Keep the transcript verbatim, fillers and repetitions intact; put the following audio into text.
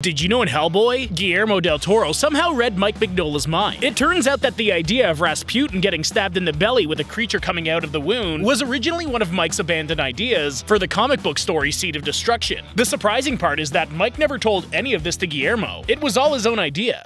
Did you know in Hellboy, Guillermo del Toro somehow read Mike Mignola's mind? It turns out that the idea of Rasputin getting stabbed in the belly with a creature coming out of the wound was originally one of Mike's abandoned ideas for the comic book story Seed of Destruction. The surprising part is that Mike never told any of this to Guillermo. It was all his own idea.